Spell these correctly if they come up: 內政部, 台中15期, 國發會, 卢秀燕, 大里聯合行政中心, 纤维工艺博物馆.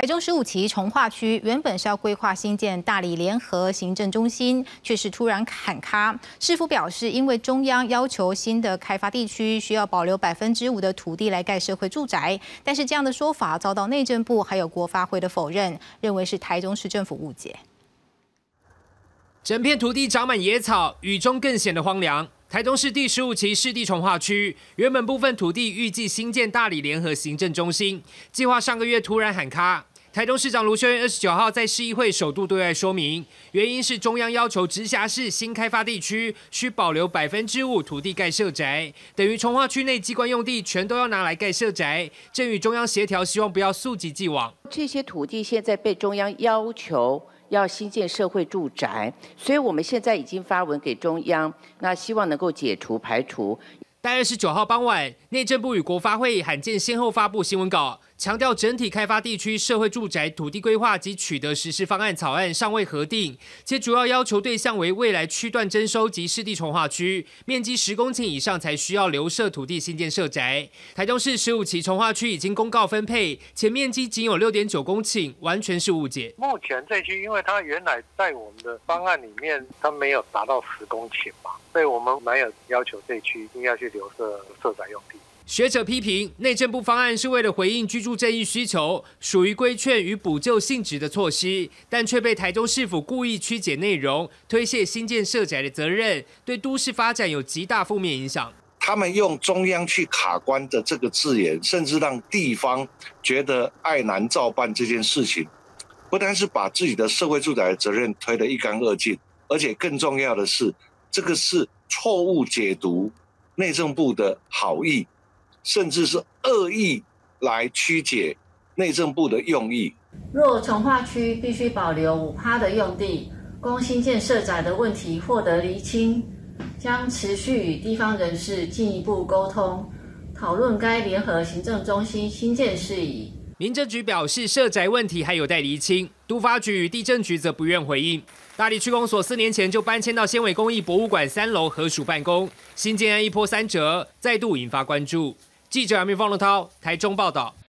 台中15期重划区原本是要规划新建大理联合行政中心，却是突然砍咖。市府表示，因为中央要求新的开发地区需要保留5%的土地来盖社会住宅，但是这样的说法遭到内政部还有国发会的否认，认为是台中市政府误解。整片土地长满野草，雨中更显得荒凉。 台中市第15期市地重划区原本部分土地预计新建大理联合行政中心，计划上个月突然喊卡。台中市长卢秀燕29号在市议会首度对外说明，原因是中央要求直辖市新开发地区需保留5%土地盖社宅，等于重划区内机关用地全都要拿来盖社宅。正与中央协调，希望不要溯及既往。这些土地现在被中央要求 要新建社会住宅，所以我们现在已经发文给中央，那希望能够解除排除。但29号傍晚，内政部与国发会罕见先后发布新闻稿，强调整体开发地区社会住宅土地规划及取得实施方案草案尚未核定，且主要要求对象为未来区段征收及市地重划区，面积10公顷以上才需要留设土地新建社宅。台中市15期重划区已经公告分配，且面积仅有6.9公顷，完全是误解。目前这区，因为它原来在我们的方案里面，它没有达到10公顷嘛，所以我们没有要求这区一定要去 留社宅用地。学者批评内政部方案是为了回应居住正义需求，属于规劝与补救性质的措施，但却被台中市府故意曲解内容，推卸新建社宅的责任，对都市发展有极大负面影响。他们用中央去卡关的这个字眼，甚至让地方觉得爱难照办这件事情，不单是把自己的社会住宅的责任推得一干二净，而且更重要的是，这个是错误解读 内政部的好意，甚至是恶意来曲解内政部的用意。若重划区必须保留5%的用地，供新建社宅的问题获得厘清，将持续与地方人士进一步沟通，讨论该联合行政中心新建事宜。 民政局表示，社宅问题还有待厘清，都发局与地政局则不愿回应。大理区公所4年前就搬迁到纤维工艺博物馆3楼合署办公，新建案一波3折，再度引发关注。记者杨明、方龙涛，台中报道。